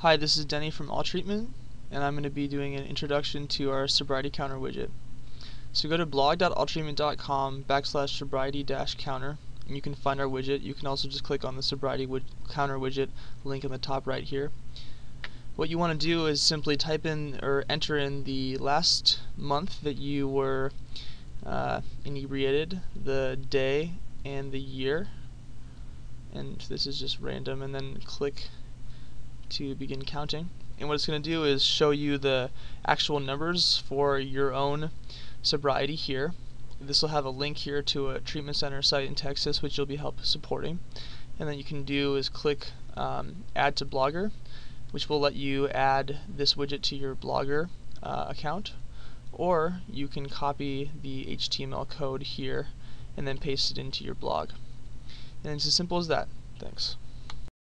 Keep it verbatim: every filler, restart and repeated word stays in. Hi, this is Denny from AllTreatment, and I'm going to be doing an introduction to our sobriety counter widget. So go to blog.alltreatment.com backslash sobriety dash counter, and you can find our widget. You can also just click on the sobriety counter widget link in the top right here. What you want to do is simply type in or enter in the last month that you were uh, inebriated, the day, and the year. And this is just random, and then click to begin counting, and what it's going to do is show you the actual numbers for your own sobriety here. This will have a link here to a treatment center site in Texas which you'll be help supporting, and then you can do is click um, add to Blogger, which will let you add this widget to your Blogger uh, account, or you can copy the H T M L code here and then paste it into your blog, and it's as simple as that. Thanks.